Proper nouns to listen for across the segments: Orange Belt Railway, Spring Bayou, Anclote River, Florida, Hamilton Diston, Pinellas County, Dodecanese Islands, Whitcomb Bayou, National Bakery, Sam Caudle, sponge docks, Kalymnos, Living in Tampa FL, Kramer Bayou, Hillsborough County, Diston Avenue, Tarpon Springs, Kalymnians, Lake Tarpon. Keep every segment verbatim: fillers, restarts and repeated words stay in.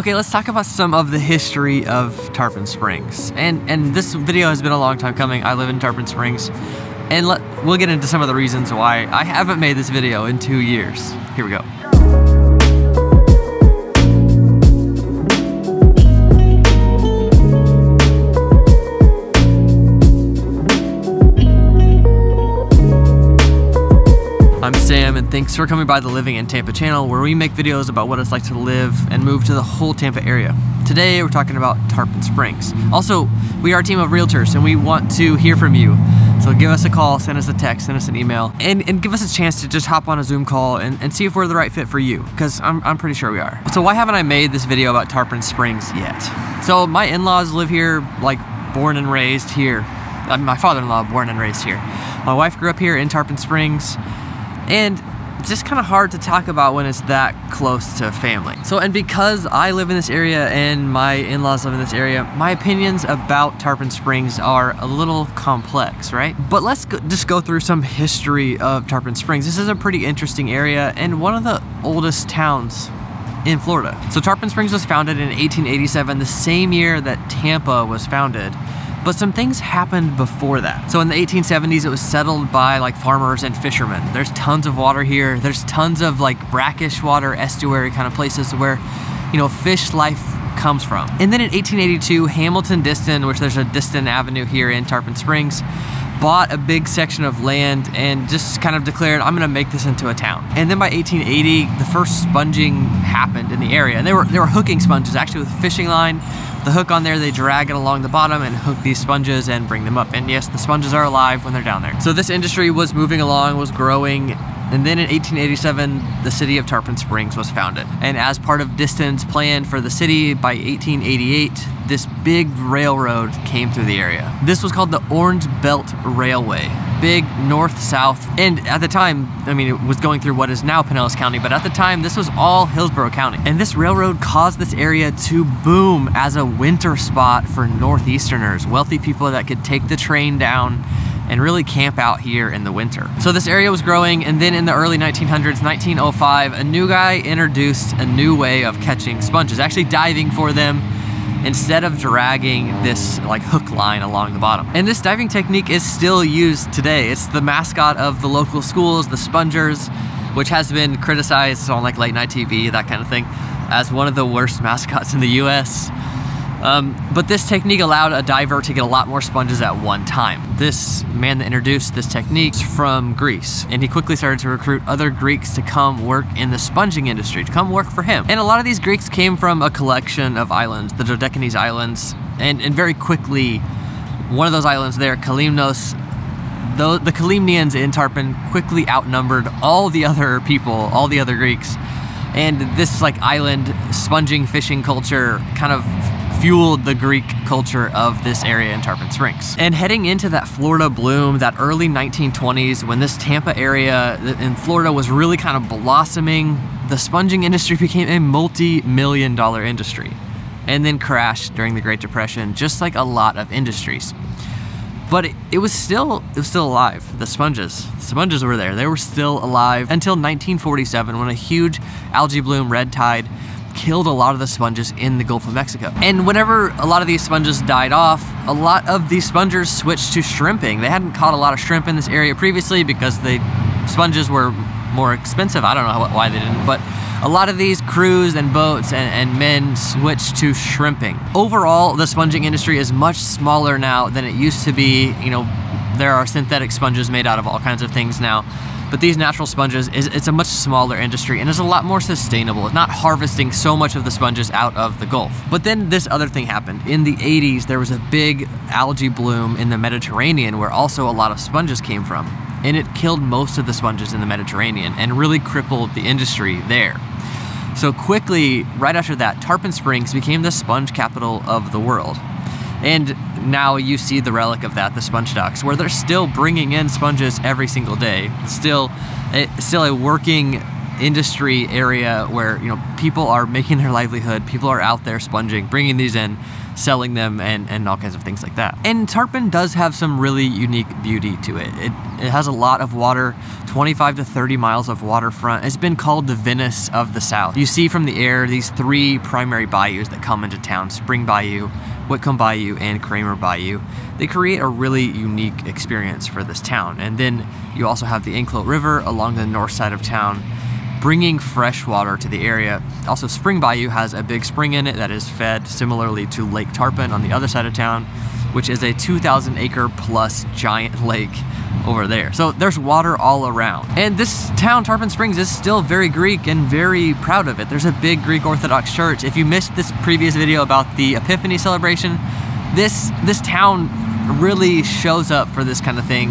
Okay, let's talk about some of the history of Tarpon Springs. And and this video has been a long time coming. I live in Tarpon Springs, and let, we'll get into some of the reasons why I haven't made this video in two years. Here we go. I'm Sam, and thanks for coming by the Living in Tampa channel, where we make videos about what it's like to live and move to the whole Tampa area. Today we're talking about Tarpon Springs. Also, we are a team of realtors and we want to hear from you. So give us a call, send us a text, send us an email, and, and give us a chance to just hop on a Zoom call and, and see if we're the right fit for you, because I'm, I'm pretty sure we are. So why haven't I made this video about Tarpon Springs yet? So my in-laws live here, like born and raised here. My father-in-law born and raised here. My wife grew up here in Tarpon Springs. And it's just kind of hard to talk about when it's that close to family. So, and because I live in this area and my in-laws live in this area, my opinions about Tarpon Springs are a little complex, right? But let's go, just go through some history of Tarpon Springs. This is a pretty interesting area and one of the oldest towns in Florida. So Tarpon Springs was founded in eighteen eighty-seven, the same year that Tampa was founded. But some things happened before that. So in the eighteen seventies, it was settled by like farmers and fishermen. There's tons of water here. There's tons of like brackish water, estuary kind of places where, you know, fish life comes from. And then in eighteen eighty-two, Hamilton Diston, which there's a Diston Avenue here in Tarpon Springs, bought a big section of land and just kind of declared, I'm gonna make this into a town. And then by eighteen eighty, the first sponging happened in the area. And they were, they were hooking sponges, actually, with a fishing line. The hook on there, they drag it along the bottom and hook these sponges and bring them up. And yes, the sponges are alive when they're down there. So this industry was moving along, was growing. And then in eighteen eighty-seven, the city of Tarpon Springs was founded. And as part of Diston's plan for the city, by eighteen eighty-eight, this big railroad came through the area. This was called the Orange Belt Railway. Big north-south, and at the time, I mean, it was going through what is now Pinellas County, but at the time, this was all Hillsborough County. And this railroad caused this area to boom as a winter spot for Northeasterners, wealthy people that could take the train down and really camp out here in the winter. So this area was growing, and then in the early nineteen hundreds, nineteen oh five, a new guy introduced a new way of catching sponges, actually diving for them, instead of dragging this like hook line along the bottom. And this diving technique is still used today. It's the mascot of the local schools, the Spongers, which has been criticized on like late night T V, that kind of thing, as one of the worst mascots in the U S. Um, but this technique allowed a diver to get a lot more sponges at one time. This man that introduced this technique is from Greece, and he quickly started to recruit other Greeks to come work in the sponging industry, to come work for him. And a lot of these Greeks came from a collection of islands, the Dodecanese Islands, and, and very quickly, one of those islands there, Kalymnos, the, the Kalymnians in Tarpon quickly outnumbered all the other people, all the other Greeks. And this like island sponging fishing culture kind of fueled the Greek culture of this area in Tarpon Springs. And heading into that Florida bloom, that early nineteen twenties, when this Tampa area in Florida was really kind of blossoming, the sponging industry became a multi-million dollar industry, and then crashed during the Great Depression, just like a lot of industries. But it, it was still it was still alive. The sponges, the sponges were there. They were still alive until nineteen forty-seven, when a huge algae bloom, red tide, killed a lot of the sponges in the Gulf of Mexico. And whenever a lot of these sponges died off, a lot of these spongers switched to shrimping. They hadn't caught a lot of shrimp in this area previously because the sponges were more expensive. I don't know how, why they didn't, but a lot of these crews and boats and, and men switched to shrimping. Overall, the sponging industry is much smaller now than it used to be. You know, there are synthetic sponges made out of all kinds of things now. But these natural sponges, is it's a much smaller industry and it's a lot more sustainable. It's not harvesting so much of the sponges out of the Gulf. But then this other thing happened. In the eighties, there was a big algae bloom in the Mediterranean where also a lot of sponges came from. And it killed most of the sponges in the Mediterranean and really crippled the industry there. So quickly, right after that, Tarpon Springs became the sponge capital of the world. And now you see the relic of that, the sponge docks, where they're still bringing in sponges every single day. It's still, it's still a working industry area where, you know, people are making their livelihood, people are out there sponging, bringing these in, selling them, and, and all kinds of things like that. And Tarpon does have some really unique beauty to it. It, it has a lot of water, twenty-five to thirty miles of waterfront. It's been called the Venice of the South. You see from the air these three primary bayous that come into town: Spring Bayou, Whitcomb Bayou, and Kramer Bayou. They create a really unique experience for this town. And then you also have the Anclote River along the north side of town, bringing fresh water to the area. Also, Spring Bayou has a big spring in it that is fed similarly to Lake Tarpon on the other side of town, which is a two thousand acre plus giant lake over there. So there's water all around. And this town, Tarpon Springs, is still very Greek and very proud of it. There's a big Greek Orthodox church. If you missed this previous video about the Epiphany celebration, this, this town really shows up for this kind of thing.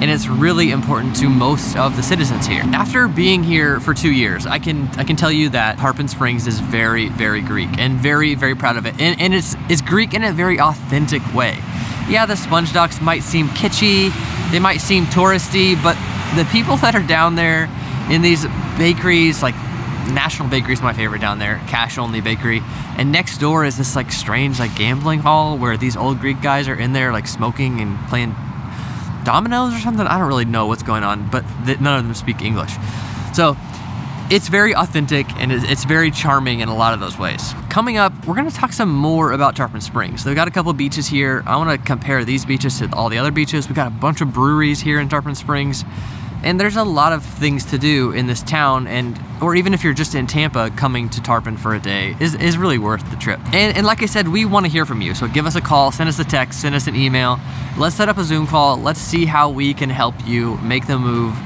And it's really important to most of the citizens here. After being here for two years, I can I can tell you that Tarpon Springs is very, very Greek and very, very proud of it. And, and it's, it's Greek in a very authentic way. Yeah, the sponge docks might seem kitschy, they might seem touristy, but the people that are down there in these bakeries, like National Bakery is my favorite down there, cash only bakery. And next door is this like strange like gambling hall where these old Greek guys are in there like smoking and playing dominoes or something. I don't really know what's going on, but th none of them speak English. So it's very authentic and it's very charming in a lot of those ways. Coming up, we're gonna talk some more about Tarpon Springs. They've got a couple beaches here. I wanna compare these beaches to all the other beaches. We've got a bunch of breweries here in Tarpon Springs, and there's a lot of things to do in this town, and or even if you're just in Tampa, coming to Tarpon for a day is, is really worth the trip. And, and like I said, we want to hear from you, so give us a call, send us a text, send us an email. Let's set up a Zoom call. Let's see how we can help you make the move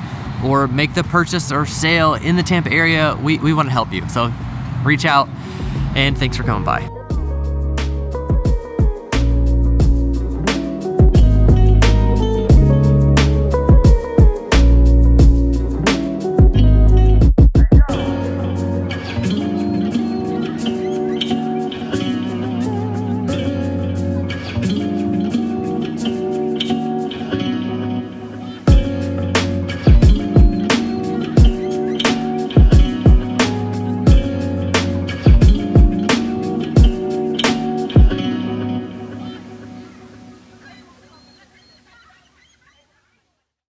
or make the purchase or sale in the Tampa area. We, we want to help you, so reach out, and thanks for coming by.